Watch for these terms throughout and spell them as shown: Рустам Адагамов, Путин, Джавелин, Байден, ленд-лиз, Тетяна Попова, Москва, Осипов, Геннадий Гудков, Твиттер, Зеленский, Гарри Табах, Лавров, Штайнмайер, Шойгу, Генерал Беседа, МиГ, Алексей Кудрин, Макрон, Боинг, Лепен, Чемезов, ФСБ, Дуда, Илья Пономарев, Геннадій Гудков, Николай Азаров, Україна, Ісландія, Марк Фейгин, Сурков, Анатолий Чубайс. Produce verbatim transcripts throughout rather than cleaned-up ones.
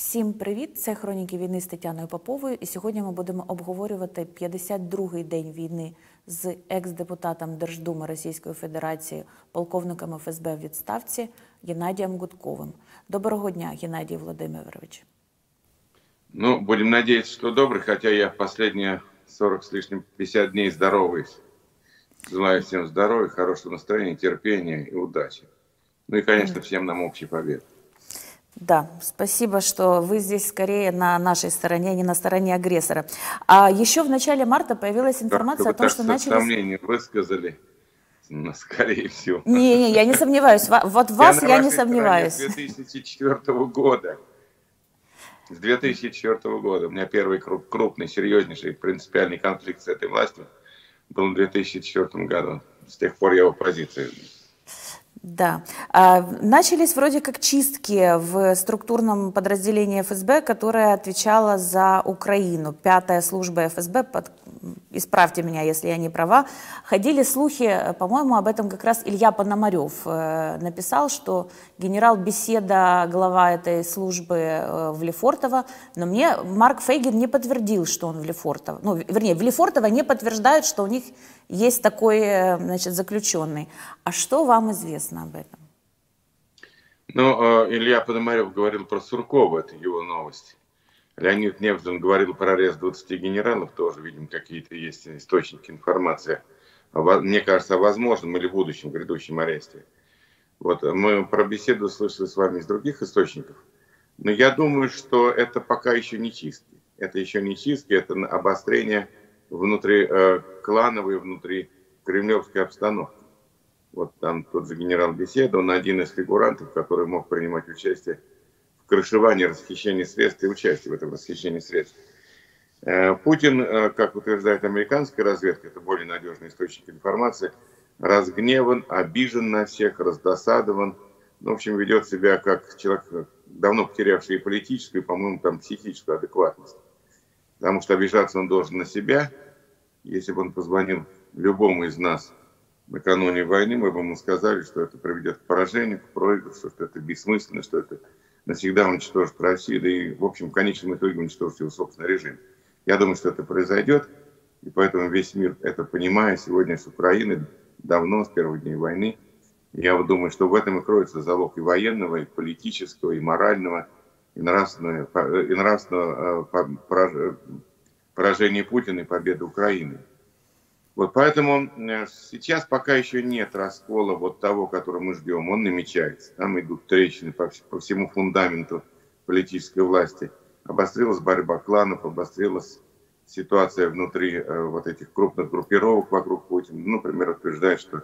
Всім привіт! Це «Хроніки війни» з Тетяною Поповою. І сьогодні ми будемо обговорювати п'ятдесят другий день війни з екс-депутатом Держдуми Російської Федерації, полковником ФСБ в відставці Геннадієм Гудковим. Доброго дня, Геннадій Владимирович. Ну, будем надеяться, что добрый, хотя я последние сорок с лишним пятьдесят дней здороваюсь. Желаю всем здоровья, хорошего настроения, терпения и удачи. Ну и, конечно, всем нам общей победы. Да, спасибо, что вы здесь скорее на нашей стороне, а не на стороне агрессора. А еще в начале марта появилась информация да, о том, так, что, что начали... сомнения высказали, скорее всего. Не, не, я не сомневаюсь. Вот вас я, я не сомневаюсь. С две тысячи четвёртого года. С две тысячи четвёртого года. У меня первый крупный, серьезнейший принципиальный конфликт с этой властью был в две тысячи четвёртом году. С тех пор я в оппозиции. Да. Начались вроде как чистки в структурном подразделении ФСБ, которое отвечало за Украину. Пятая служба ФСБ, под... исправьте меня, если я не права, ходили слухи, по-моему, об этом как раз Илья Пономарев написал, что генерал Беседа, глава этой службы в Лефортово, но мне Марк Фейгин не подтвердил, что он в Лефортово, ну, вернее, в Лефортово не подтверждают, что у них есть такой, значит, заключенный. А что вам известно об этом? Ну, Илья Пономарев говорил про Суркова, это его новость. Леонид Невзин говорил про арест двадцати генералов, тоже, видимо, какие-то есть источники информации, мне кажется, о возможном или будущем грядущем аресте. Вот, мы про Беседу слышали с вами из других источников, но я думаю, что это пока еще не чистки. Это еще не чистки, это обострение внутри э, клановой, внутри кремлевской обстановки. Вот там тот же генерал Беседа, он один из фигурантов, который мог принимать участие в крышевании, расхищении средств и участие в этом расхищении средств. Путин, как утверждает американская разведка, это более надежный источник информации, разгневан, обижен на всех, раздосадован. В общем, ведет себя как человек, давно потерявший и политическую, и, по-моему, там психическую адекватность. Потому что обижаться он должен на себя. Если бы он позвонил любому из нас накануне войны, мы бы ему сказали, что это приведет к поражению, к проигрышу, что это бессмысленно, что это навсегда уничтожит Россию, да и, в общем, в конечном итоге уничтожит его собственный режим. Я думаю, что это произойдет, и поэтому весь мир это понимает сегодня с Украины, давно, с первых дней войны. Я вот думаю, что в этом и кроется залог и военного, и политического, и морального, и нравственного, и нравственного поражения Путина и победы Украины. Вот поэтому сейчас пока еще нет раскола вот того, который мы ждем, он намечается. Там идут трещины по всему фундаменту политической власти. Обострилась борьба кланов, обострилась ситуация внутри вот этих крупных группировок вокруг Путина. Ну, например, утверждает, что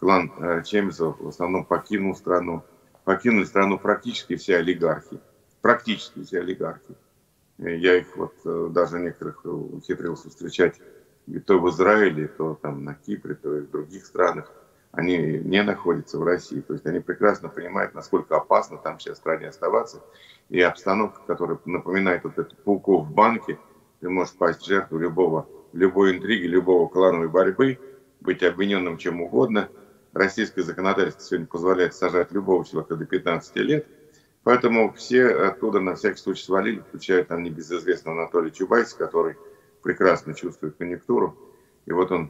клан Чемезов в основном покинул страну. Покинули страну практически все олигархи. Практически все олигархи. Я их вот даже некоторых ухитрился встречать. И то в Израиле, то там на Кипре, то и в других странах, они не находятся в России. То есть они прекрасно понимают, насколько опасно там сейчас в стране оставаться. И обстановка, которая напоминает вот этот пауков в банке, ты можешь пасть в жертву любого, любой интриги, любого клановой борьбы, быть обвиненным чем угодно. Российское законодательство сегодня позволяет сажать любого человека до пятнадцати лет. Поэтому все оттуда на всякий случай свалили, включая там небезызвестного Анатолия Чубайса, который прекрасно чувствует конъюнктуру, и вот он,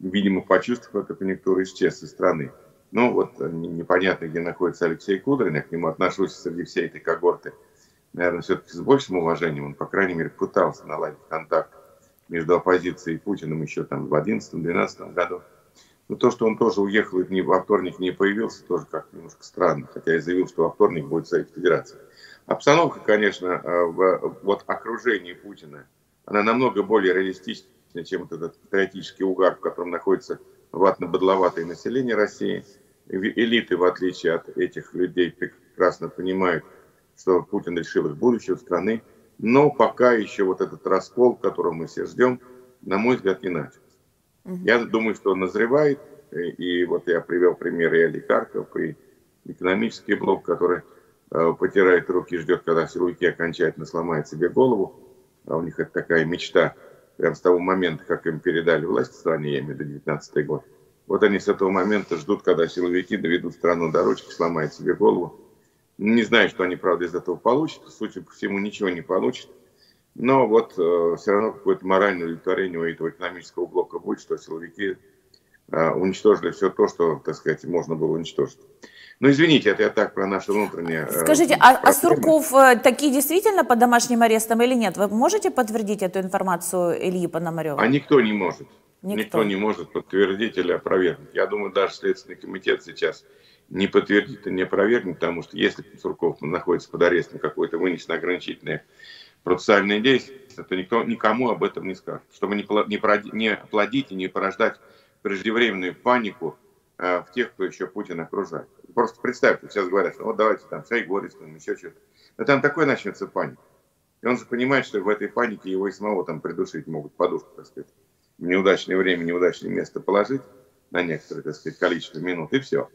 видимо, почувствовал эту конъюнктуру, исчез из страны. Ну вот непонятно, где находится Алексей Кудрин, я к нему отношусь среди всей этой когорты, наверное, все-таки с большим уважением, он, по крайней мере, пытался наладить контакт между оппозицией и Путиным еще там в две тысячи одиннадцатом — две тысячи двенадцатом году. Но то, что он тоже уехал и во вторник не появился, тоже как-то немножко странно, хотя я заявил, что во вторник будет Совет Федерации. Обстановка, конечно, в вот, окружении Путина, она намного более реалистична, чем вот этот патриотический угар, в котором находится ватно-бодловатое население России. Элиты, в отличие от этих людей, прекрасно понимают, что Путин решил их будущее страны. Но пока еще вот этот раскол, которого мы все ждем, на мой взгляд, не начался. Угу. Я думаю, что он назревает. И вот я привел примеры и олигархов, и экономический блок, который потирает руки и ждет, когда силовики окончательно сломают себе голову. А у них это такая мечта, прям с того момента, как им передали власть в стране, я имею в виду девятнадцатый год. Вот они с этого момента ждут, когда силовики доведут страну до ручки, сломают себе голову Не знаю, что они, правда, из этого получат. Судя по всему, ничего не получат. Но вот э, все равно какое-то моральное удовлетворение у этого экономического блока будет, что силовики э, уничтожили все то, что, так сказать, можно было уничтожить. Ну, извините, это я так про наше внутреннее... Э, Скажите, а, а Сурков э, такие действительно под домашним арестом или нет? Вы можете подтвердить эту информацию Ильи Пономарева? А никто не может. Никто. Никто не может подтвердить или опровергнуть. Я думаю, даже Следственный комитет сейчас не подтвердит и не опровергнет, потому что если Сурков находится под арестом какой-то вынесено ограничительное процессуальные действия, то никто, никому об этом не скажет. Чтобы не, не, не плодить и не порождать преждевременную панику э, в тех, кто еще Путин окружает. Просто представьте, сейчас говорят, что вот давайте там Шойгу арестуем, еще что-то. Но там такой начнется паника. И он же понимает, что в этой панике его и самого там придушить могут, подушку, так сказать, в неудачное время, неудачное место положить на некоторое, так сказать, количество минут, и все.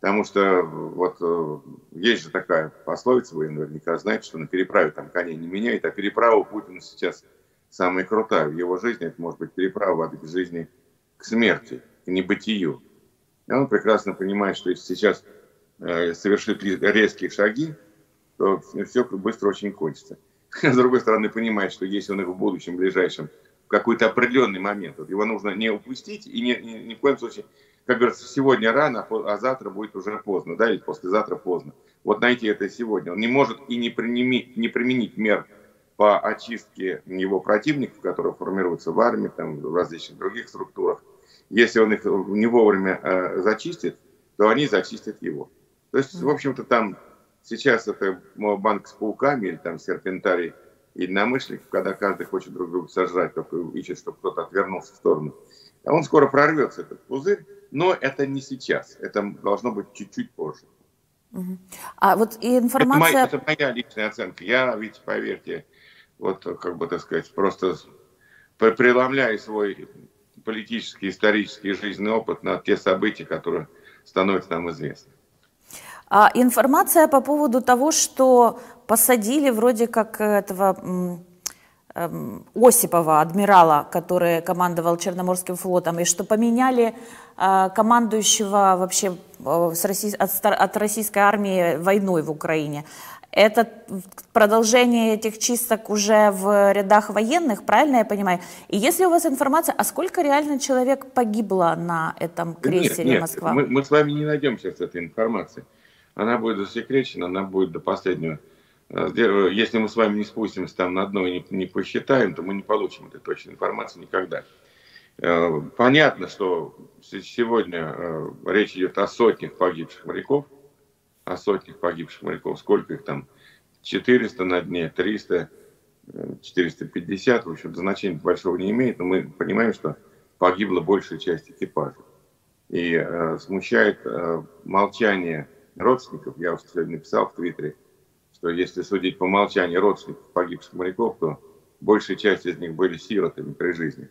Потому что вот есть же такая пословица, вы наверняка знаете, что на переправе там коней не меняет, а переправа у Путина сейчас самая крутая в его жизни. Это может быть переправа от жизни к смерти, к небытию. И он прекрасно понимает, что если сейчас э, совершит резкие шаги, то все быстро очень кончится. С другой стороны, понимает, что если он их в будущем, в ближайшем, в какой-то определенный момент, вот его нужно не упустить и ни, ни, ни в коем случае... Как говорится, сегодня рано, а завтра будет уже поздно, да, или послезавтра поздно. Вот найти это сегодня. Он не может и не применить, не применить мер по очистке его противников, которые формируются в армии, там, в различных других структурах. Если он их не вовремя э, зачистит, то они зачистят его. То есть, в общем-то, там сейчас это банк с пауками или там серпентарий единомышленников, когда каждый хочет друг друга сожрать, только ищет, чтобы кто-то отвернулся в сторону. А он скоро прорвется, этот пузырь. Но это не сейчас, это должно быть чуть-чуть позже. Угу. А вот и информация... Это моя, это моя личная оценка. Я, ведь, поверьте, вот, как бы, так сказать, просто преломляю свой политический, исторический, жизненный опыт на те события, которые становятся нам известны. А информация по поводу того, что посадили вроде как этого... Осипова, адмирала, который командовал Черноморским флотом, и что поменяли э, командующего вообще э, с Россий, от, от российской армии войной в Украине. Это продолжение этих чисток уже в рядах военных, правильно я понимаю? И если у вас информация, а сколько реально человек погибло на этом крейсере нет, нет, Москва? Мы, мы с вами не найдем сейчас этой информации. Она будет засекречена, она будет до последнего. Если мы с вами не спустимся там на дно и не, не посчитаем, то мы не получим этой точной информации никогда. Понятно, что сегодня речь идет о сотнях погибших моряков, о сотнях погибших моряков, сколько их там, четыреста на дне, триста, четыреста пятьдесят, в общем, значения большого не имеет, но мы понимаем, что погибла большая часть экипажа. И э, смущает э, молчание родственников, я уже сегодня писал в Твиттере, что если судить по молчанию родственников погибших моряков, то большая часть из них были сиротами при жизни.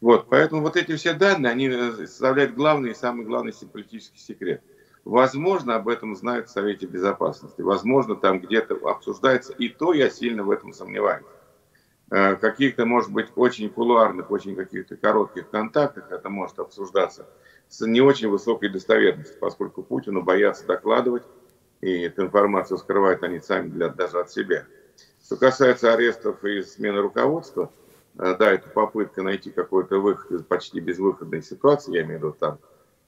Вот, поэтому вот эти все данные, они составляют главный и самый главный политический секрет. Возможно, об этом знают в Совете Безопасности. Возможно, там где-то обсуждается, и то я сильно в этом сомневаюсь. Каких-то, может быть, очень кулуарных, очень каких-то коротких контактах это может обсуждаться с не очень высокой достоверностью, поскольку Путину боятся докладывать, и эту информацию скрывают они сами для, даже от себя. Что касается арестов и смены руководства, да, это попытка найти какой-то выход из почти безвыходной ситуации. Я имею в виду там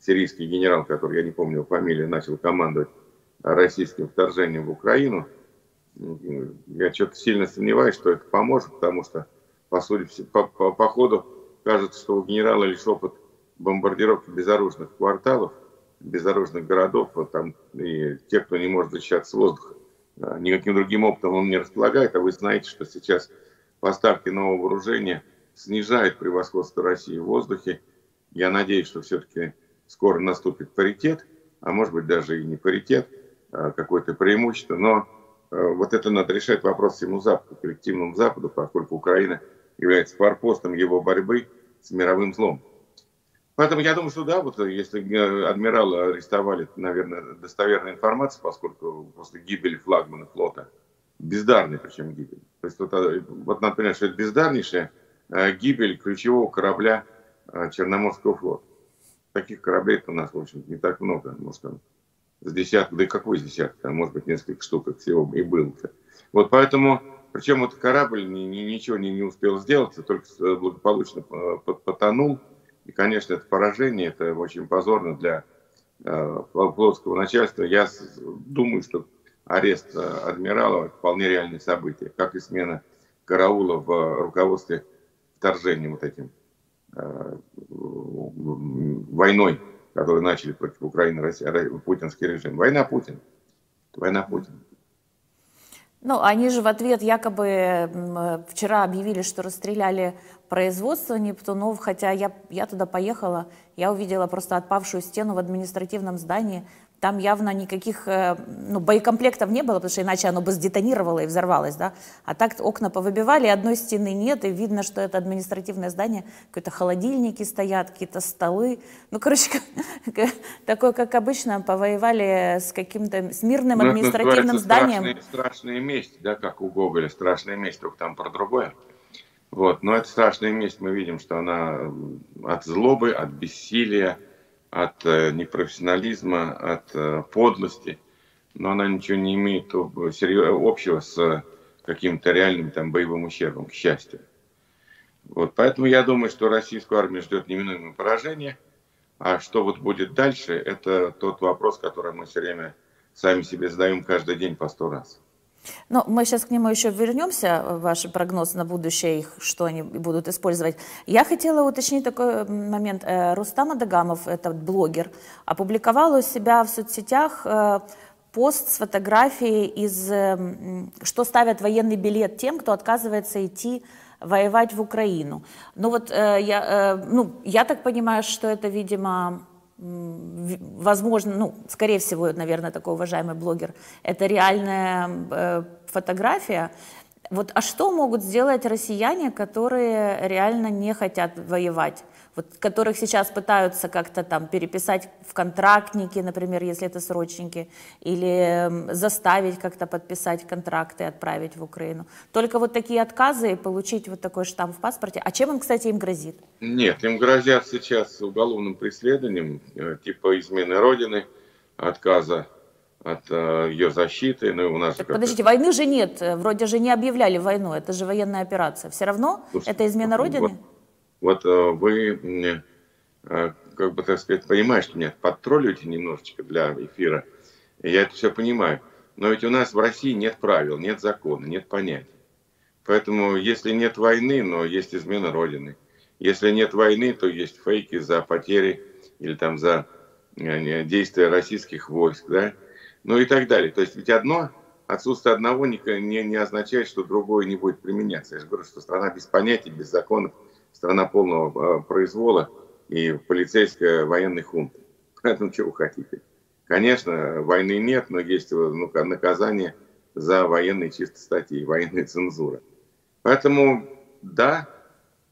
сирийский генерал, который, я не помню фамилию, начал командовать российским вторжением в Украину. Я что-то сильно сомневаюсь, что это поможет, потому что по, сути, по, по, по ходу кажется, что у генерала лишь опыт бомбардировки безоружных кварталов, безоружных городов, там, и те, кто не может защищаться с воздуха. Никаким другим опытом он не располагает, а вы знаете, что сейчас поставки нового вооружения снижают превосходство России в воздухе. Я надеюсь, что все-таки скоро наступит паритет, а может быть даже и не паритет, а какое-то преимущество. Но вот это надо решать вопрос всему Западу, коллективному Западу, поскольку Украина является форпостом его борьбы с мировым злом. Поэтому я думаю, что да, вот если адмирала арестовали, наверное, достоверная информация, поскольку после гибели флагмана флота, бездарной причем гибель. То есть вот, вот надо понимать, что это бездарнейшая гибель ключевого корабля Черноморского флота. Таких кораблей у нас, в общем-то, не так много, может, там с десяток, да и какой с десяток, а может быть несколько штук их всего и было-то. Вот поэтому, причем этот корабль ничего не успел сделать, только благополучно потонул. И, конечно, это поражение, это очень позорно для флотского начальства. Я думаю, что арест адмирала – это вполне реальное событие, как и смена караула в руководстве вторжением вот этим войной, которую начали против Украины, Россия, путинский режим. Война Путина. Война Путина. Ну, они же в ответ якобы вчера объявили, что расстреляли производство Нептунов, хотя я, я туда поехала, я увидела просто отпавшую стену в административном здании. Там явно никаких ну, боекомплектов не было, потому что иначе оно бы сдетонировало и взорвалось, да? А так окна повыбивали, одной стены нет, и видно, что это административное здание, какие-то холодильники стоят, какие-то столы. Ну, короче, такое, как обычно, повоевали с каким-то с мирным административным зданием. Страшная месть, да, как у Гоголя, страшная месть, только там про другое. Вот, но это страшная месть, мы видим, что она от злобы, от бессилия, от непрофессионализма, от подлости, но она ничего не имеет общего с каким-то реальным там боевым ущербом, к счастью. Вот, поэтому я думаю, что российскую армию ждет неминуемое поражение, а что вот будет дальше, это тот вопрос, который мы все время сами себе задаем каждый день по сто раз. Но мы сейчас к нему еще вернемся, ваш прогноз на будущее, их, что они будут использовать. Я хотела уточнить такой момент. Рустам Адагамов, этот блогер, опубликовал у себя в соцсетях пост с фотографией, из, что ставят военный билет тем, кто отказывается идти воевать в Украину. Ну вот я, ну, я так понимаю, что это, видимо... Возможно, ну, скорее всего, наверное, такой уважаемый блогер, это реальная э, фотография. Вот, а что могут сделать россияне, которые реально не хотят воевать? Вот, которых сейчас пытаются как-то там переписать в контрактники, например, если это срочники, или заставить как-то подписать контракты и отправить в Украину. Только вот такие отказы и получить вот такой штамп в паспорте. А чем он, кстати, им грозит? Нет, им грозят сейчас уголовным преследованием, типа измены Родины, отказа от ее защиты. Ну, у нас так, подождите, войны же нет, вроде же не объявляли войну, это же военная операция. Все равно Слушайте, это измена Родины? Вот. Вот вы, как бы так сказать, понимаете, что меня подтроллите немножечко для эфира. Я это все понимаю. Но ведь у нас в России нет правил, нет закона, нет понятий. Поэтому если нет войны, но есть измена Родины. Если нет войны, то есть фейки за потери или там за действия российских войск. Да? Ну и так далее. То есть ведь одно, отсутствие одного не, не, не означает, что другое не будет применяться. Я же говорю, что страна без понятий, без законов. Страна полного произвола и полицейская военная хунта. Поэтому чего вы хотите? Конечно, войны нет, но есть ну, наказание за военные чисто статьи, военная цензура. Поэтому, да,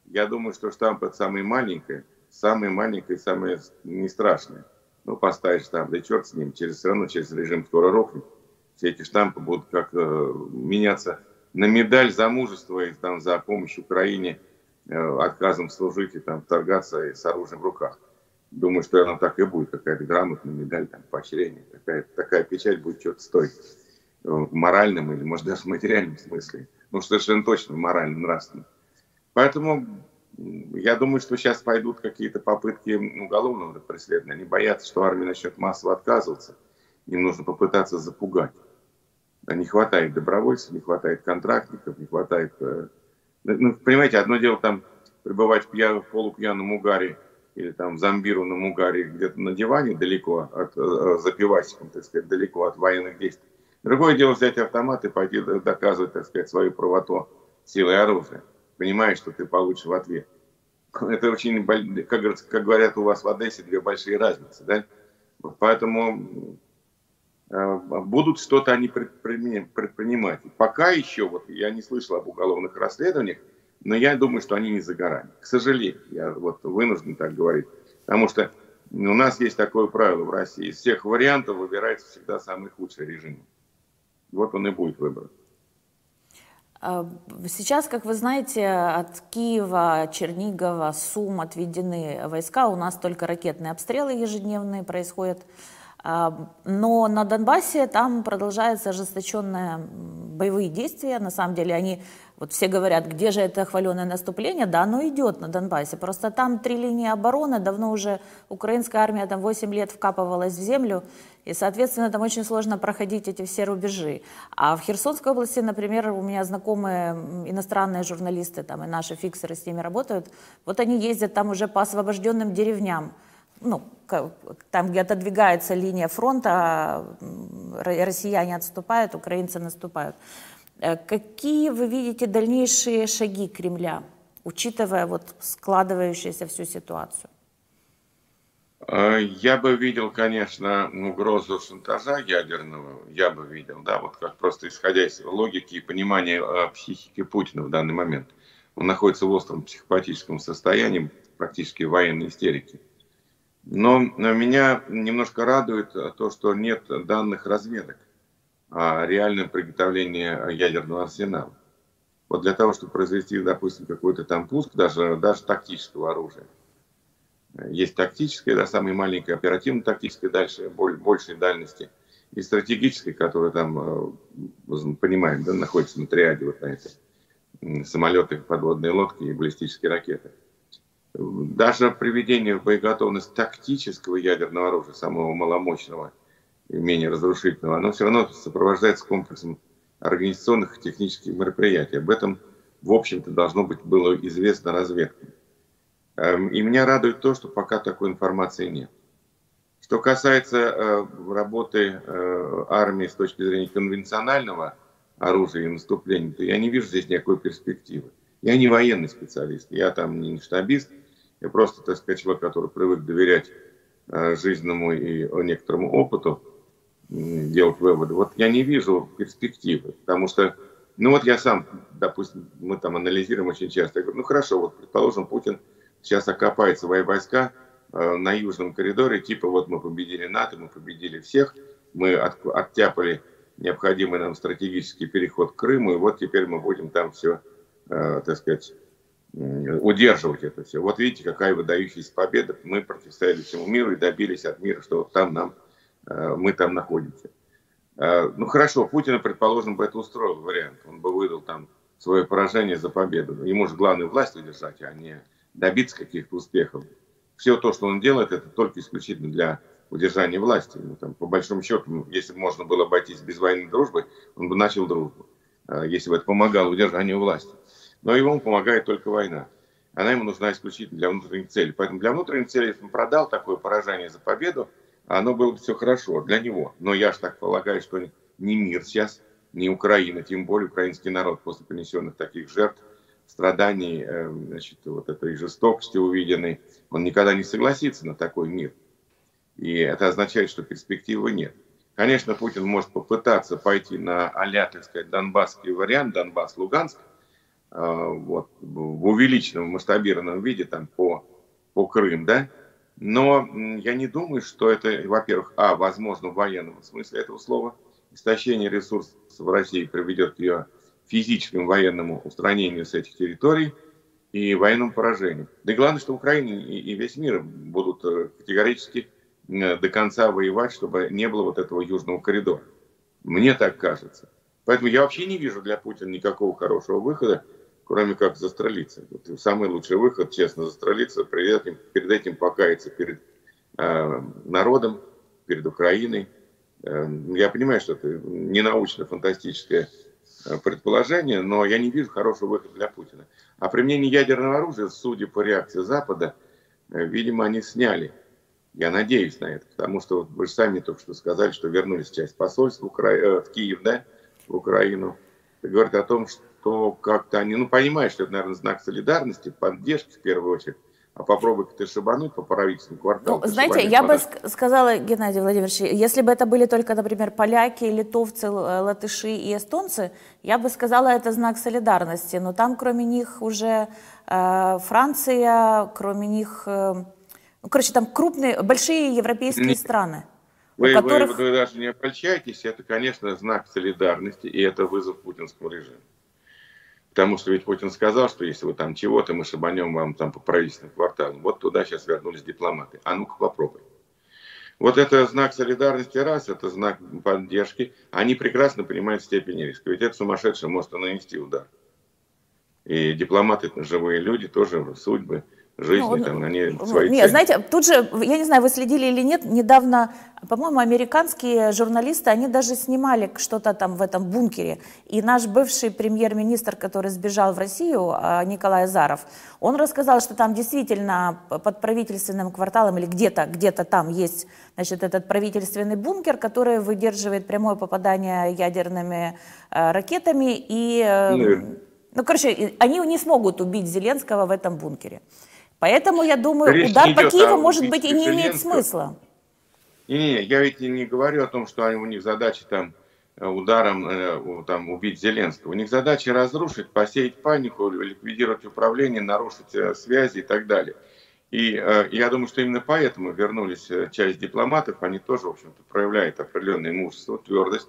я думаю, что штамп это самое маленькое, самое маленькое и самое не страшное. Ну, поставишь штамп, да черт с ним, через, все равно через режим скоро рухнет. Все эти штампы будут как э, меняться на медаль за мужество и там, за помощь Украине, отказом служить и там вторгаться и с оружием в руках. Думаю, что она так и будет, какая-то грамотная медаль, там, поощрение, такая, такая печать будет что-то стоить в моральном или, может, даже в материальном смысле. Ну, совершенно точно в моральном, нравственном. Поэтому я думаю, что сейчас пойдут какие-то попытки уголовного преследования. Они боятся, что армия начнет массово отказываться. Им нужно попытаться запугать. Не хватает добровольцев, не хватает контрактников, не хватает... Ну, понимаете, одно дело там пребывать в, пья... в полупьяном угаре или там в зомбированном угаре где-то на диване далеко от за пивасиком, так сказать, далеко от военных действий. Другое дело взять автомат и пойти доказывать, так сказать, свою правоту силой оружия, понимая, что ты получишь в ответ. Это очень, как говорят у вас в Одессе, две большие разницы, да? Поэтому будут что-то они предпринимать. Пока еще, вот я не слышал об уголовных расследованиях, но я думаю, что они не за горами. К сожалению, я вот вынужден так говорить, потому что у нас есть такое правило в России. Из всех вариантов выбирается всегда самый худший режим. Вот он и будет выбран. Сейчас, как вы знаете, от Киева, Чернигова, Сум отведены войска. У нас только ракетные обстрелы ежедневные происходят. Но на Донбассе там продолжаются ожесточенные боевые действия. На самом деле они, вот все говорят, где же это хваленое наступление? Да, оно идет на Донбассе. Просто там три линии обороны. Давно уже украинская армия там восемь лет вкапывалась в землю. И, соответственно, там очень сложно проходить эти все рубежи. А в Херсонской области, например, у меня знакомые иностранные журналисты, там и наши фиксеры с ними работают. Вот они ездят там уже по освобожденным деревням. Ну, там, где отодвигается линия фронта, россияне отступают, украинцы наступают. Какие вы видите дальнейшие шаги Кремля, учитывая вот складывающуюся всю ситуацию? Я бы видел, конечно, угрозу шантажа ядерного, я бы видел, да, вот как просто исходя из логики и понимания психики Путина в данный момент. Он находится в остром психопатическом состоянии, практически в военной истерике. Но меня немножко радует то, что нет данных разведок о реальном приготовлении ядерного арсенала. Вот для того, чтобы произвести, допустим, какой-то там пуск, даже, даже тактического оружия. Есть тактическое, да, самое маленькое, оперативно-тактическое, дальше большей дальности. И стратегическое, которое там, понимаем, да, находится на триаде, вот на этой самолеты, подводные лодки и баллистические ракеты. Даже приведение в боеготовность тактического ядерного оружия, самого маломощного и менее разрушительного, оно все равно сопровождается комплексом организационных и технических мероприятий. Об этом, в общем-то, должно быть было известно разведке. И меня радует то, что пока такой информации нет. Что касается работы армии с точки зрения конвенционального оружия и наступления, то я не вижу здесь никакой перспективы. Я не военный специалист, я там не штабист, я просто, так сказать, человек, который привык доверять жизненному и некоторому опыту, делать выводы. Вот я не вижу перспективы, потому что, ну вот я сам, допустим, мы там анализируем очень часто, я говорю, ну хорошо, вот предположим, Путин сейчас окопает свои войска на южном коридоре, типа вот мы победили НАТО, мы победили всех, мы от, оттяпали необходимый нам стратегический переход к Крыму, и вот теперь мы будем там все... так сказать, удерживать это все. Вот видите, какая выдающаяся победа. Мы противостояли всему миру и добились от мира, что вот там нам, мы там находимся. Ну хорошо, Путина, предположим, бы это устроил вариант. Он бы выдал там свое поражение за победу. Ему же главное власть удержать, а не добиться каких-то успехов. Все то, что он делает, это только исключительно для удержания власти. Ну, там, по большому счету, если бы можно было обойтись без военной дружбы, он бы начал дружбу, если бы это помогало удержанию власти. Но ему помогает только война. Она ему нужна исключительно для внутренних целей. Поэтому для внутренних целей, если он продал такое поражение за победу, оно было бы все хорошо для него. Но я же так полагаю, что не мир сейчас, не Украина, тем более украинский народ после понесенных таких жертв, страданий, значит, вот этой жестокости увиденной, он никогда не согласится на такой мир. И это означает, что перспективы нет. Конечно, Путин может попытаться пойти на а-ля, так сказать, донбасский вариант, Донбасс-Луганск, вот, в увеличенном, масштабированном виде там, по, по Крым, да? Но я не думаю, что это, во-первых, а, возможно, в военном смысле этого слова, истощение ресурсов в России приведет к ее физическому военному устранению с этих территорий и военному поражению. Да и главное, что Украина и весь мир будут категорически до конца воевать, чтобы не было вот этого южного коридора. Мне так кажется. Поэтому я вообще не вижу для Путина никакого хорошего выхода, кроме как застрелиться. Вот самый лучший выход, честно, застрелиться, перед этим, перед этим покаяться перед э, народом, перед Украиной. Э, я понимаю, что это ненаучно-фантастическое предположение, но я не вижу хорошего выхода для Путина. А применение ядерного оружия, судя по реакции Запада, э, видимо, они сняли. Я надеюсь на это, потому что вот вы же сами только что сказали, что вернулись часть посольств в, Укра... э, в Киев, да, в Украину. Это говорит о том, что то как-то они, ну, понимаешь, что это, наверное, знак солидарности, поддержки в первую очередь. А попробуй-ка ты шибануть по правительственному кварталу. Ну, знаете, я бы сказала, Геннадий Владимирович, если бы это были только, например, поляки, литовцы, латыши и эстонцы, я бы сказала, это знак солидарности. Но там, кроме них, уже э, Франция, кроме них... Э, ну, короче, там крупные, большие европейские Нет. страны. Вы, которых... вы, вы даже не обольщайтесь, это, конечно, знак солидарности, и это вызов путинскому режиму. Потому что ведь Путин сказал, что если вы там чего-то, мы шибанем вам там по правительственным кварталам. Вот туда сейчас вернулись дипломаты. А ну-ка попробуй. Вот это знак солидарности раз, это знак поддержки. Они прекрасно понимают степень риска. Ведь это сумасшедший может нанести удар. И дипломаты, живые люди, тоже судьбы, жизни, ну, там, они ну, свои нет, цели. Знаете, тут же, я не знаю, вы следили или нет, недавно, по-моему, американские журналисты, они даже снимали что-то там в этом бункере. И наш бывший премьер-министр, который сбежал в Россию, Николай Азаров, он рассказал, что там действительно под правительственным кварталом или где-то, где-то там есть, значит, этот правительственный бункер, который выдерживает прямое попадание ядерными э, ракетами. И, э, ну, ну, короче, они не смогут убить Зеленского в этом бункере. Поэтому, я думаю, речь удар по Киеву, может быть, и не имеет смысла. Не, не, я ведь не говорю о том, что у них задача там, ударом там, убить Зеленского. У них задача разрушить, посеять панику, ликвидировать управление, нарушить связи и так далее. И я думаю, что именно поэтому вернулись часть дипломатов, они тоже, в общем-то, проявляют определенное мужество, твердость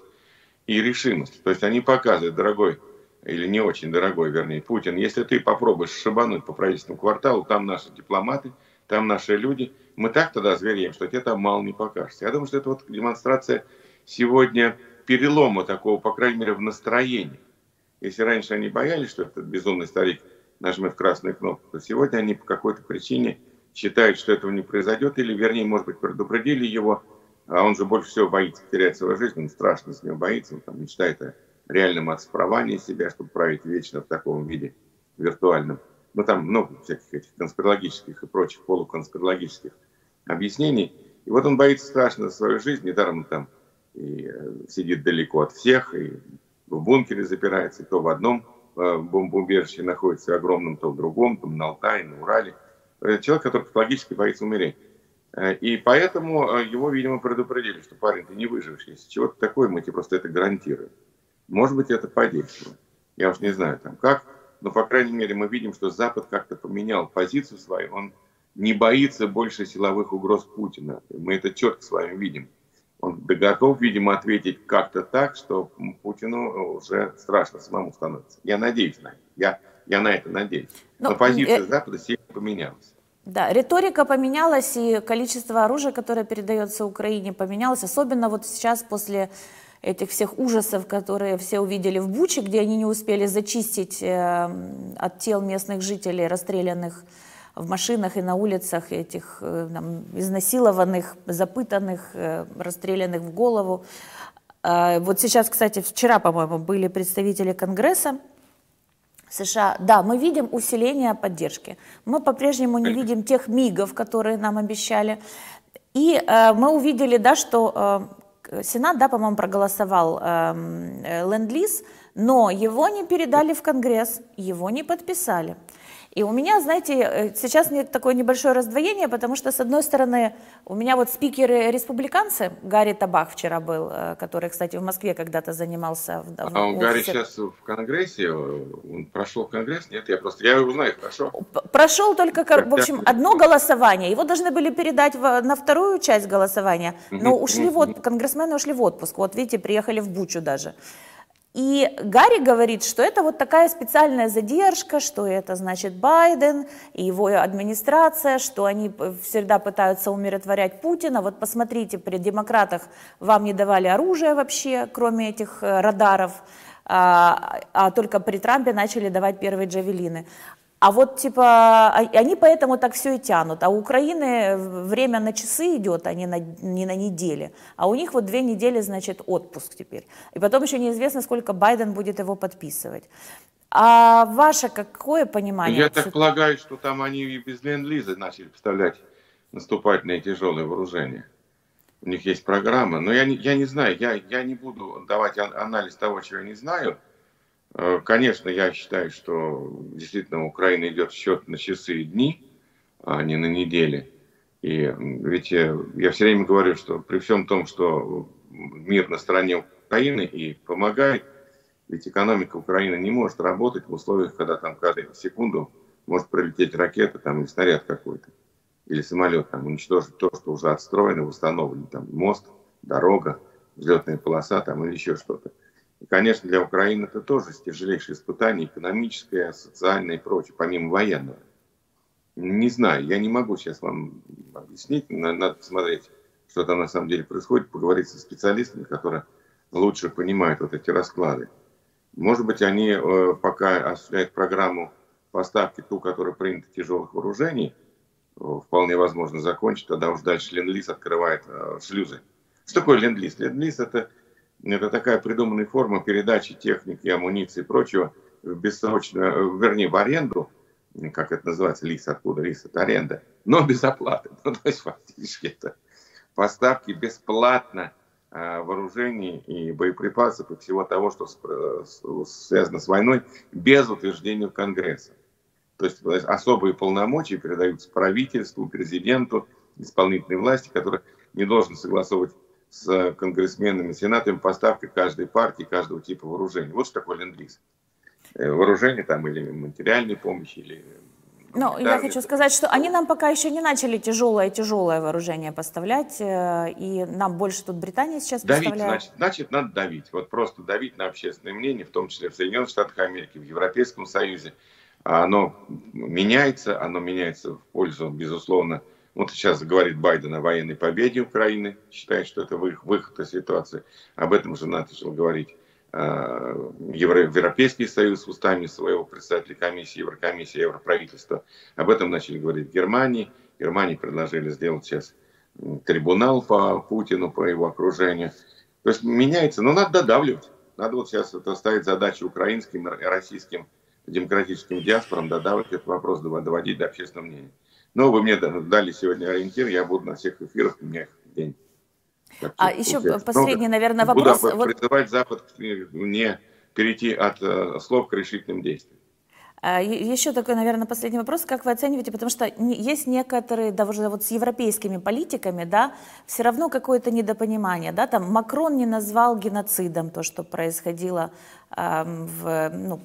и решимость. То есть они показывают, дорогой, или не очень дорогой, вернее, Путин, если ты попробуешь шибануть по правительственному кварталу, там наши дипломаты, там наши люди, мы так тогда звереем, что тебе там мало не покажется. Я думаю, что это вот демонстрация сегодня перелома такого, по крайней мере, в настроении. Если раньше они боялись, что этот безумный старик нажмет красную кнопку, то сегодня они по какой-то причине считают, что этого не произойдет, или, вернее, может быть, предупредили его, а он же больше всего боится терять свою жизнь, он страшно с ним боится, он там мечтает о реальном отсправании себя, чтобы править вечно в таком виде виртуальном. Ну, там много всяких этих конспирологических и прочих полуконспирологических объяснений. И вот он боится страшно за свою жизнь, недаром он там и сидит далеко от всех, и в бункере запирается, то в одном бомбоубежище находится огромном, то в другом, там на Алтае, на Урале. Человек, который патологически боится умереть. И поэтому его, видимо, предупредили, что парень, ты не выживешь, если чего-то такое, мы тебе просто это гарантируем. Может быть, это подействовало. Я уж не знаю там как, но, по крайней мере, мы видим, что Запад как-то поменял позицию свою. Он не боится больше силовых угроз Путина. Мы это четко с вами видим. Он готов, видимо, ответить как-то так, что Путину уже страшно самому становится. Я надеюсь на это. Я, я на это надеюсь. Но, но позиция э... Запада сильно поменялась. Да, риторика поменялась, и количество оружия, которое передается Украине, поменялось. Особенно вот сейчас после этих всех ужасов, которые все увидели в Буче, где они не успели зачистить э, от тел местных жителей, расстрелянных в машинах и на улицах, этих э, там, изнасилованных, запытанных, э, расстрелянных в голову. Э, вот сейчас, кстати, вчера, по-моему, были представители Конгресса США. Да, мы видим усиление поддержки. Мы по-прежнему не видим тех мигов, которые нам обещали. И э, мы увидели, да, что... Э, Сенат, да, по-моему, проголосовал э, ленд-лиз, но его не передали в Конгресс, его не подписали. И у меня, знаете, сейчас такое небольшое раздвоение, потому что, с одной стороны, у меня вот спикеры-республиканцы, Гарри Табах вчера был, который, кстати, в Москве когда-то занимался. В, в, а у Гарри сейчас в Конгрессе, он прошел Конгресс? Нет, я просто, я его знаю, хорошо. Прошел только, в общем, одно голосование, его должны были передать в, на вторую часть голосования, но ушли в отпуск, конгрессмены ушли в отпуск, вот видите, приехали в Бучу даже. И Гарри говорит, что это вот такая специальная задержка, что это значит Байден и его администрация, что они всегда пытаются умиротворять Путина. Вот посмотрите, при демократах вам не давали оружия вообще, кроме этих радаров, а, а только при Трампе начали давать первые джавелины. А вот типа они поэтому так все и тянут. А у Украины время на часы идет, а не на, не на недели. А у них вот две недели, значит, отпуск теперь. И потом еще неизвестно, сколько Байден будет его подписывать. А ваше какое понимание? Я так полагаю, что там они и без ленд-лиза начали поставлять наступательные тяжелые вооружения. У них есть программа. Но я не, я не знаю, я, я не буду давать анализ того, чего я не знаю. Конечно, я считаю, что действительно Украина идет в счет на часы и дни, а не на недели. И ведь я, я все время говорю, что при всем том, что мир на стороне Украины и помогает, ведь экономика Украины не может работать в условиях, когда там каждую секунду может прилететь ракета там, или снаряд какой-то, или самолет, там, уничтожить то, что уже отстроено, восстановлено, там мост, дорога, взлетная полоса там, или еще что-то. И, конечно, для Украины это тоже тяжелейшее испытание, экономическое, социальное и прочее, помимо военного. Не знаю, я не могу сейчас вам объяснить, надо посмотреть, что там на самом деле происходит, поговорить со специалистами, которые лучше понимают вот эти расклады. Может быть, они пока осуществляют программу поставки, ту, которая принята тяжелых вооружений, вполне возможно закончить, тогда уж дальше ленд-лиз открывает шлюзы. Что такое ленд-лиз? Ленд-лиз это, это такая придуманная форма передачи техники, амуниции и прочего в бессрочную, вернее, в аренду, как это называется, лиз, откуда лиз, это аренда, но без оплаты. Ну, то есть фактически это поставки бесплатно вооружений и боеприпасов и всего того, что связано с войной, без утверждения Конгресса. То есть особые полномочия передаются правительству, президенту, исполнительной власти, который не должен согласовывать с конгрессменами, сенатами поставки каждой партии, каждого типа вооружений. Вот что такое ленд-лиз. Вооружение там или материальной помощи, или... Ну, я хочу сказать, что они нам пока еще не начали тяжелое-тяжелое вооружение поставлять, и нам больше тут Британия сейчас давить, поставляет. Значит, значит, надо давить. Вот просто давить на общественное мнение, в том числе в Соединенных Штатах Америки, в Европейском Союзе. Оно меняется, оно меняется в пользу, безусловно. Вот сейчас говорит Байден о военной победе Украины, считает, что это выход из ситуации. Об этом же начал говорить Европейский Союз устами своего председателя комиссии, Еврокомиссии, Европравительства. Об этом начали говорить в Германии. Германии предложили сделать сейчас трибунал по Путину, по его окружению. То есть меняется, но надо додавливать. Надо вот сейчас это ставить задачу украинским и российским демократическим диаспорам, додавливать этот вопрос, доводить до общественного мнения. Но вы мне дали сегодня ориентир, я буду на всех эфирах, у меня их день. Так, а еще последний, наверное, вопрос. Буду призывать Запад не перейти от слов к решительным действиям. Еще такой, наверное, последний вопрос. Как вы оцениваете, потому что есть некоторые, даже вот с европейскими политиками, да, все равно какое-то недопонимание, да, там Макрон не назвал геноцидом то, что происходило э, в, ну,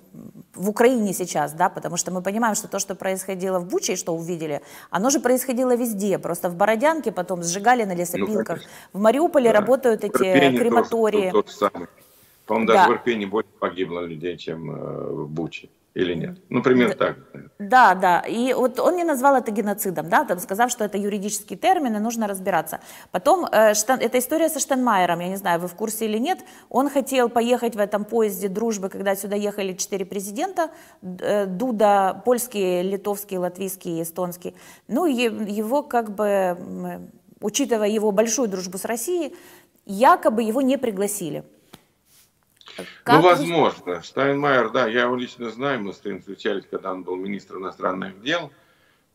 в Украине сейчас, да, потому что мы понимаем, что то, что происходило в Буче, что увидели, оно же происходило везде, просто в Бородянке потом сжигали на лесопилках, ну, в Мариуполе да. работают эти Ирпене крематории. Тот, тот, тот По-моему, даже да. в Ирпене больше погибло людей, чем в Буче. Или нет? Ну, примерно да, так. Да, да. И вот он не назвал это геноцидом, да, там, сказав, что это юридический термин, и нужно разбираться. Потом, э, Штан... эта история со Штайнмайером, я не знаю, вы в курсе или нет, он хотел поехать в этом поезде дружбы, когда сюда ехали четыре президента, э, Дуда, польский, литовский, латвийский, эстонский. Ну, е... его как бы, учитывая его большую дружбу с Россией, якобы его не пригласили. Как? Ну, возможно. Штайнмайер, да, я его лично знаю, мы с ним встречались, когда он был министром иностранных дел.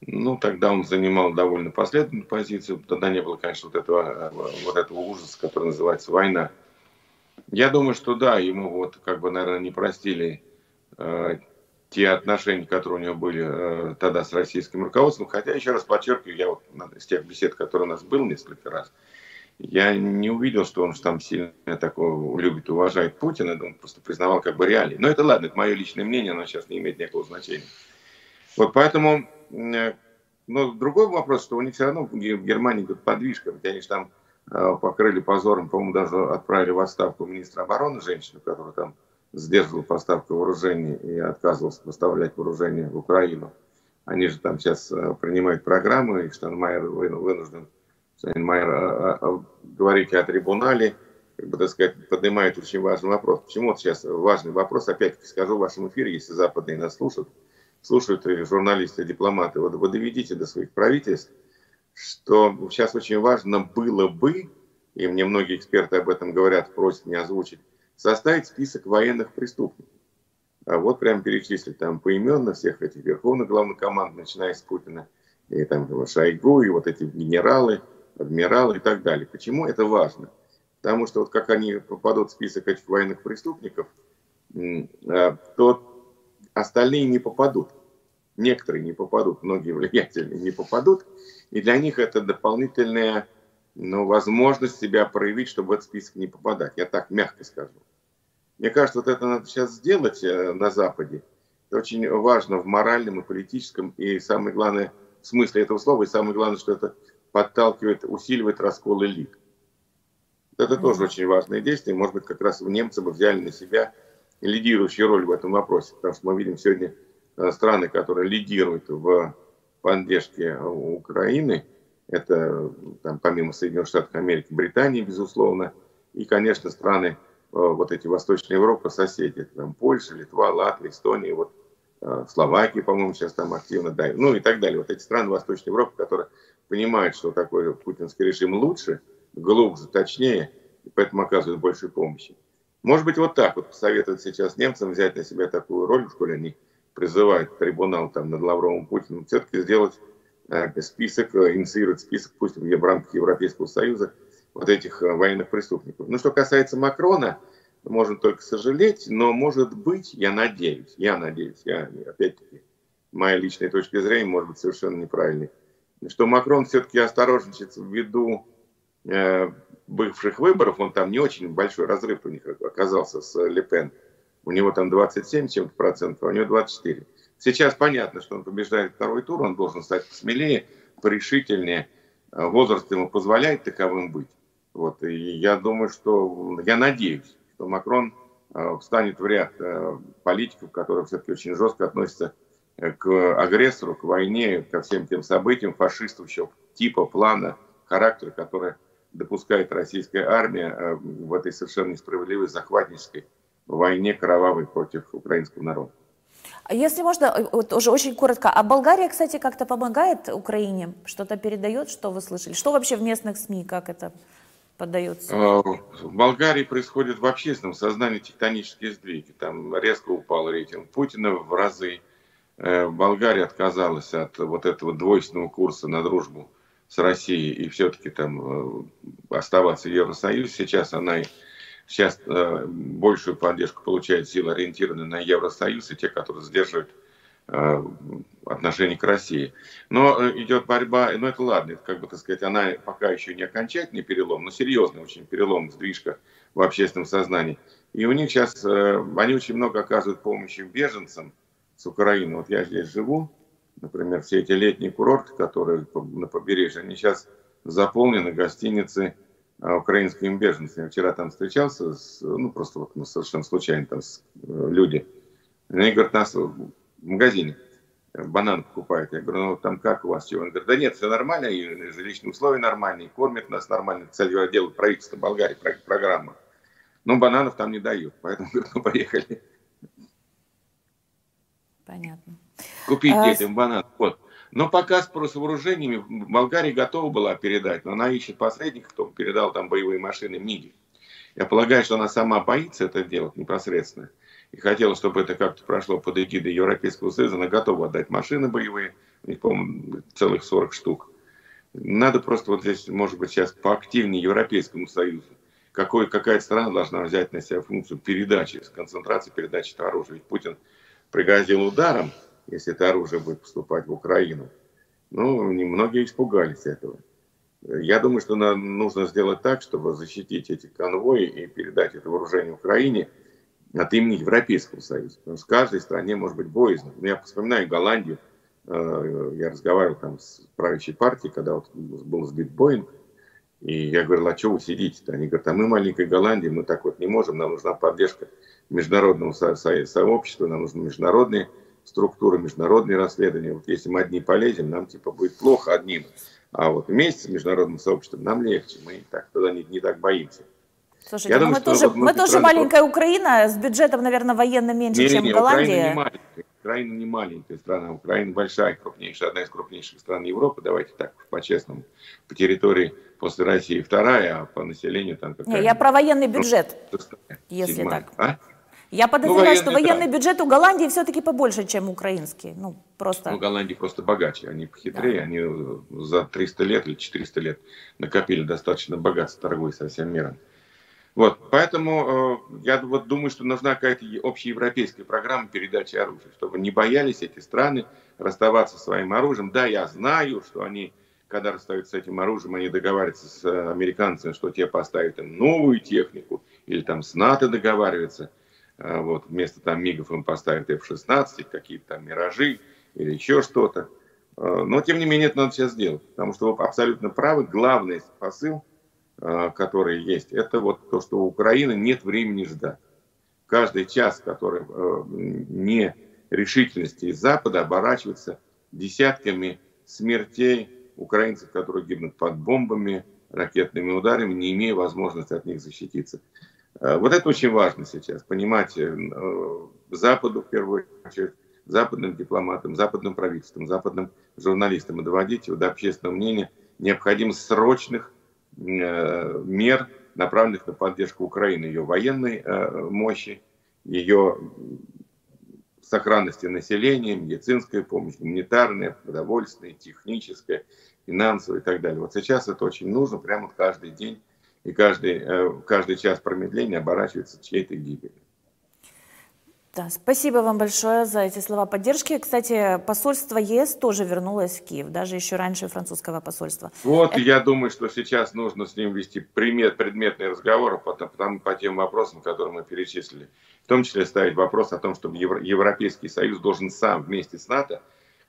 Ну, тогда он занимал довольно последовательную позицию. Тогда не было, конечно, вот этого, вот этого ужаса, который называется война. Я думаю, что да, ему вот, как бы, наверное, не простили э, те отношения, которые у него были э, тогда с российским руководством. Хотя, еще раз подчеркиваю, я вот из тех бесед, которые у нас были несколько раз, я не увидел, что он там сильно такого любит, уважает Путина. Он просто признавал как бы реалии. Но это ладно, это мое личное мнение, оно сейчас не имеет никакого значения. Вот поэтому, но другой вопрос, что у них все равно в Германии идет подвижка. Ведь они же там покрыли позором, по-моему, даже отправили в отставку министра обороны, женщину, которая там сдерживала поставку вооружений и отказывалась поставлять вооружение в Украину. Они же там сейчас принимают программы, и Штайнмайер вынужден... Штайнмайер говорит о трибунале, как бы, так сказать, поднимает очень важный вопрос. Почему вот сейчас важный вопрос, опять-таки скажу в вашем эфире, если западные нас слушают, слушают и журналисты, и дипломаты, вот вы доведите до своих правительств, что сейчас очень важно было бы, и мне многие эксперты об этом говорят, просят не озвучить, составить список военных преступников. А вот прям перечислить там поименно всех этих верховных главнокоманд, начиная с Путина, и там Шойгу, и вот эти генералы, адмиралы и так далее. Почему это важно? Потому что вот как они попадут в список этих военных преступников, то остальные не попадут. Некоторые не попадут, многие влиятельные не попадут. И для них это дополнительная, ну, возможность себя проявить, чтобы в этот список не попадать. Я так мягко скажу. Мне кажется, вот это надо сейчас сделать на Западе. Это очень важно в моральном и политическом, и самое главное, в смысле этого слова, и самое главное, что это подталкивает, усиливает раскол элит. Это mm-hmm. тоже очень важное действие. Может быть, как раз немцы бы взяли на себя лидирующую роль в этом вопросе. Потому что мы видим сегодня страны, которые лидируют в поддержке Украины, Это там, помимо Соединенных Штатов Америки, Британия, безусловно, и, конечно, страны вот эти Восточной Европы, соседи, там Польша, Литва, Латвия, Эстония, вот Словакия, по-моему, сейчас там активно, да, ну и так далее. Вот эти страны Восточной Европы, которые понимают, что такой путинский режим лучше, глубже, точнее, и поэтому оказывают больше помощи. Может быть, вот так вот посоветовать сейчас немцам взять на себя такую роль, в школе они призывают трибунал там над Лавровым Путиным, все-таки сделать э, список, э, инициировать список, пусть в рамках Европейского Союза, вот этих э, военных преступников. Ну, что касается Макрона, можно только сожалеть, но, может быть, я надеюсь, я надеюсь, я, опять-таки, моя личная точка зрения может быть совершенно неправильной, что Макрон все-таки осторожничает ввиду э, бывших выборов, он там не очень большой разрыв у них оказался с Лепен. У него там двадцать семь чем-то процентов, а у него двадцать четыре. Сейчас понятно, что он побеждает второй тур, он должен стать смелее, порешительнее. Возраст ему позволяет таковым быть. Вот. И я думаю, что, я надеюсь, что Макрон встанет в ряд политиков, которые все-таки очень жестко относятся к агрессору, к войне, ко всем тем событиям фашистского типа, плана, характера, которые допускает российская армия в этой совершенно несправедливой, захватнической войне кровавой против украинского народа. Если можно, вот уже очень коротко. А Болгария, кстати, как-то помогает Украине? Что-то передает, что вы слышали? Что вообще в местных СМИ, как это поддается? В Болгарии происходит в общественном сознании тектонические сдвиги. Там резко упал рейтинг Путина в разы. Болгария отказалась от вот этого двойственного курса на дружбу с Россией и все-таки там оставаться в Евросоюзе. Сейчас она... Сейчас э, большую поддержку получают силы, ориентированные на Евросоюз и те, которые сдерживают э, отношение к России. Но э, идет борьба, ну это ладно, это, как бы так сказать, она пока еще не окончательный перелом, но серьезный очень перелом, сдвижка в общественном сознании. И у них сейчас, э, они очень много оказывают помощи беженцам с Украины. Вот я здесь живу, например, все эти летние курорты, которые на побережье, они сейчас заполнены гостиницы украинскими беженцами. Я вчера там встречался, с, ну просто вот мы совершенно случайно там с, э, люди. Они говорят, нас в магазине банан покупают. Я говорю, ну там как у вас, чего? Они говорят, да нет, все нормально, и жилищные условия нормальные, и кормят нас нормально. Кстати, делают правительство Болгарии программу. Но бананов там не дают, поэтому говорят, ну поехали. Понятно. Купить а... детям банан, вот. Но пока спрос вооружениями Болгария готова была передать, но она ищет посредников, кто передал там боевые машины МИГи. Я полагаю, что она сама боится это делать непосредственно. И хотела, чтобы это как-то прошло под эгидой Европейского Союза. Она готова отдать машины боевые, у них, по-моему, целых сорок штук. Надо просто вот здесь, может быть, сейчас поактивнее Европейскому Союзу. Какой, какая страна должна взять на себя функцию передачи, концентрации передачи этого оружия? Ведь Путин пригрозил ударом, если это оружие будет поступать в Украину. Ну, многие испугались этого. Я думаю, что нам нужно сделать так, чтобы защитить эти конвои и передать это вооружение Украине от имени Европейского Союза. Потому что в каждой стране может быть боязно. Я вспоминаю Голландию. Я разговаривал там с правящей партией, когда вот был сбит Боинг. И я говорил, а чего вы сидите-то? Они говорят, а мы маленькая Голландия, мы так вот не можем. Нам нужна поддержка международного сообщества, нам нужны международные структуры, международные расследования. Вот если мы одни полезем, нам типа будет плохо одним. А вот вместе с международным сообществом нам легче. Мы так тогда не, не так боимся. Слушайте, думаю, мы что, тоже, вот, мы тоже страны... маленькая Украина, с бюджетом, наверное, военно меньше, не, чем не, Голландия. Украина не, Украина не маленькая страна. Украина большая, крупнейшая, одна из крупнейших стран Европы. Давайте так, по-честному. По территории после России вторая, а по населению там... Не, я про военный бюджет, шестая, если седьмая. Так. А? Я подозреваю, ну, военный, что военный да. бюджет у Голландии все-таки побольше, чем украинский. Ну, просто... ну, Голландии просто богаче, они похитрее, да. Они за триста лет или четыреста лет накопили достаточно богатство, торгуя со всем миром. Вот, поэтому э, я вот думаю, что нужна какая-то общеевропейская программа передачи оружия, чтобы не боялись эти страны расставаться со своим оружием. Да, я знаю, что они, когда расстаются с этим оружием, они договариваются с американцами, что те поставят им новую технику, или там с НАТО договариваются. Вот, вместо там МИГов им поставят эф шестнадцать, какие-то там «Миражи» или еще что-то. Но, тем не менее, это надо сейчас сделать. Потому что вы абсолютно правы. Главный посыл, который есть, это вот то, что у Украины нет времени ждать. Каждый час, который нерешительности Запада, оборачивается десятками смертей украинцев, которые гибнут под бомбами, ракетными ударами, не имея возможности от них защититься. Вот это очень важно сейчас, понимать Западу, в первую очередь, западным дипломатам, западным правительствам, западным журналистам, и доводить его до общественного мнения, необходимо срочных мер, направленных на поддержку Украины, ее военной мощи, ее сохранности населения, медицинская помощь, гуманитарная, продовольственная, техническая, финансовая и так далее. Вот сейчас это очень нужно, прямо каждый день и каждый, каждый час промедления оборачивается чьей-то гибелью. Да, спасибо вам большое за эти слова поддержки. Кстати, посольство Е С тоже вернулось в Киев, даже еще раньше французского посольства. Вот, это... я думаю, что сейчас нужно с ним вести предмет, предметные разговоры по, по, по тем вопросам, которые мы перечислили. В том числе ставить вопрос о том, что Европейский Союз должен сам вместе с НАТО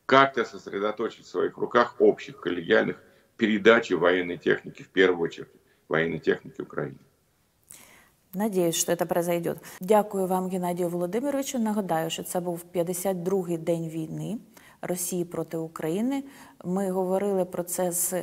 как-то сосредоточить в своих руках общих коллегиальных передач военной техники, в первую очередь военной техники Украины. Надіюсь, що це відбувається. Дякую вам, Геннадію Володимировичу. Нагадаю, що це був п'ятдесят другий день війни Росії проти України. Ми говорили про це з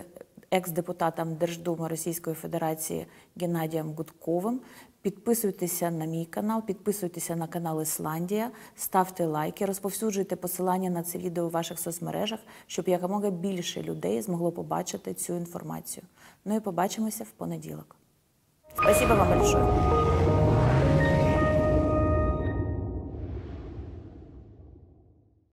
екс-депутатом Держдуми Російської Федерації Геннадієм Гудковим. Підписуйтеся на мій канал, підписуйтеся на канал Ісландія, ставте лайки, розповсюджуйте посилання на це відео у ваших соцмережах, щоб якомога більше людей змогло побачити цю інформацію. Ну і побачимося в понеділок. Спасибо вам большое.